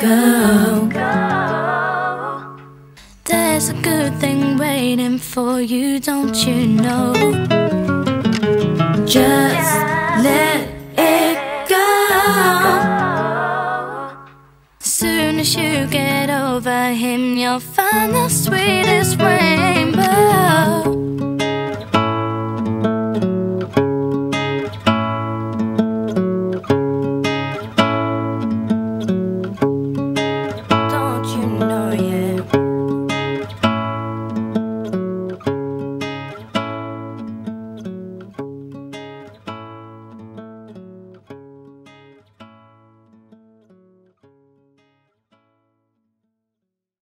go. There's a good thing waiting for you, don't you know? Just let it go. Soon as you get over him, you'll find the sweetest rainbow.